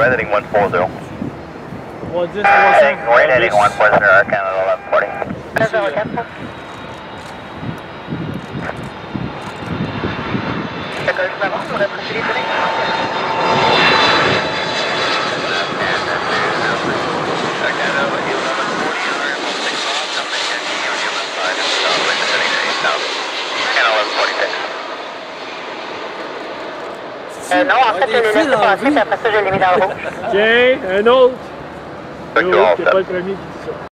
North heading 140. Well, just right heading 140, Canada 1140. That's all again. Non, en fait, le laisse passer, puis après ça, je l'ai mis dans le rouge. Tiens, un autre! L'autre, c'est pas le premier qui dit ça.